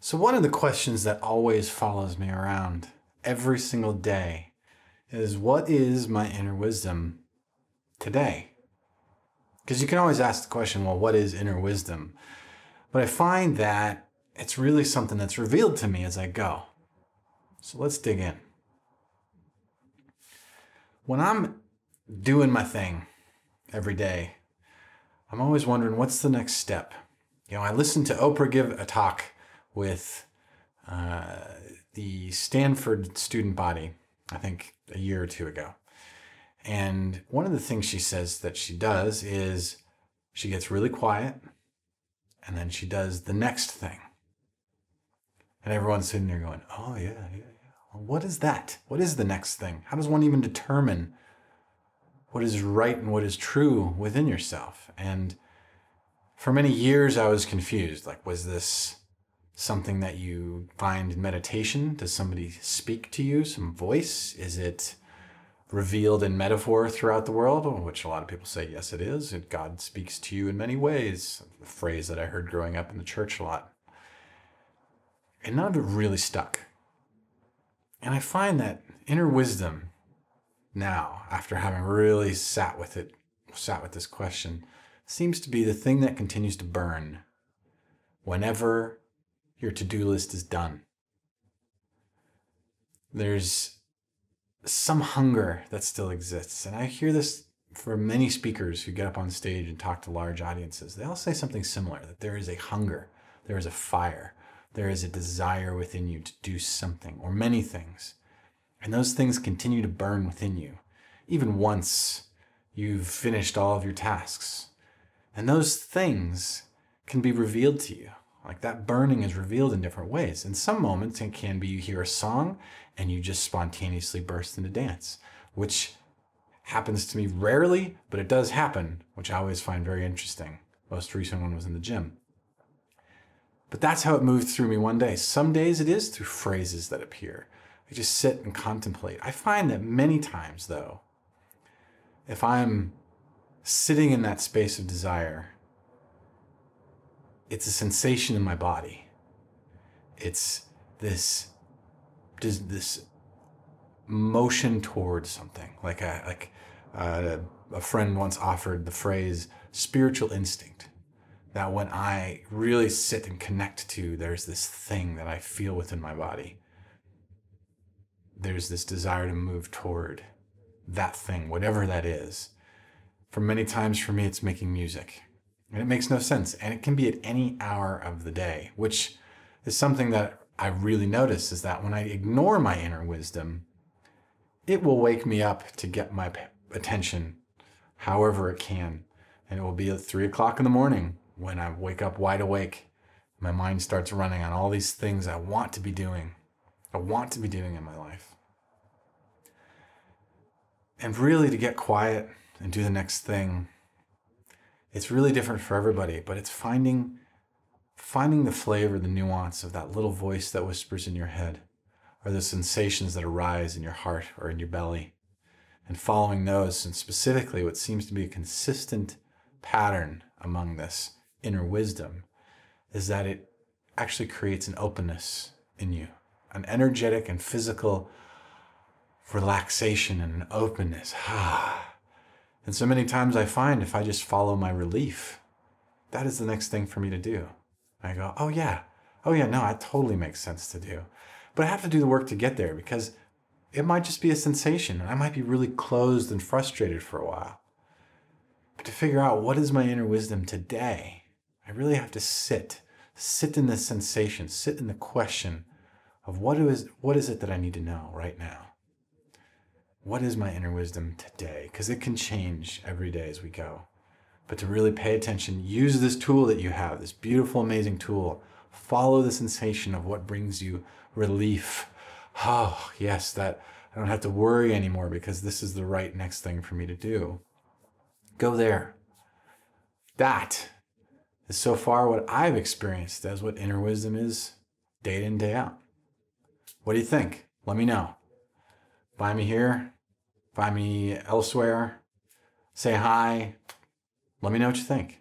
So one of the questions that always follows me around every single day is, what is my inner wisdom today? Because you can always ask the question, well, what is inner wisdom? But I find that it's really something that's revealed to me as I go. So let's dig in. When I'm doing my thing every day, I'm always wondering, what's the next step? You know, I listened to Oprah give a talk with the Stanford student body, I think a year or two ago. And one of the things she says that she does is she gets really quiet and then she does the next thing. And everyone's sitting there going, oh yeah. What is that? What is the next thing? How does one even determine what is right and what is true within yourself? And for many years, I was confused. Like, was this something that you find in meditation? Does somebody speak to you, some voice? Is it revealed in metaphor throughout the world? Which a lot of people say, yes, it is. God speaks to you in many ways. A phrase that I heard growing up in the church a lot. And none of it really stuck. And I find that inner wisdom now, after having really sat with this question, seems to be the thing that continues to burn whenever your to-do list is done. There's some hunger that still exists. And I hear this from many speakers who get up on stage and talk to large audiences. They all say something similar, that there is a hunger, there is a fire. There is a desire within you to do something or many things. And those things continue to burn within you, even once you've finished all of your tasks. And those things can be revealed to you. Like, that burning is revealed in different ways. In some moments, it can be you hear a song and you just spontaneously burst into dance, which happens to me rarely, but it does happen, which I always find very interesting. Most recent one was in the gym. But that's how it moved through me one day. Some days it is through phrases that appear. I just sit and contemplate. I find that many times, though, if I'm sitting in that space of desire, it's a sensation in my body. It's this motion towards something. Like a friend once offered the phrase spiritual instinct. That when I really sit and connect to, there's this thing that I feel within my body. There's this desire to move toward that thing, whatever that is. For many times, for me, it's making music. And it makes no sense. And it can be at any hour of the day, which is something that I really notice, is that when I ignore my inner wisdom, it will wake me up to get my attention however it can. And it will be at 3 o'clock in the morning. When I wake up wide awake, my mind starts running on all these things I want to be doing. I want to be doing in my life. And really, to get quiet and do the next thing, it's really different for everybody, but it's finding the flavor, the nuance of that little voice that whispers in your head, or the sensations that arise in your heart or in your belly, and following those, and specifically what seems to be a consistent pattern among this inner wisdom, is that it actually creates an openness in you, an energetic and physical relaxation and an openness. And so many times I find, if I just follow my relief, that is the next thing for me to do. I go, oh yeah, no, that totally makes sense to do. But I have to do the work to get there, because it might just be a sensation, and I might be really closed and frustrated for a while. But to figure out what is my inner wisdom today, I really have to sit in the sensation, sit in the question of what is it that I need to know right now? What is my inner wisdom today? Because it can change every day as we go. But to really pay attention, use this tool that you have, this beautiful, amazing tool. Follow the sensation of what brings you relief. Oh, yes, that I don't have to worry anymore because this is the right next thing for me to do. Go there. That is so far what I've experienced as what inner wisdom is day in, day out. What do you think? Let me know. Find me here. Find me elsewhere. Say hi. Let me know what you think.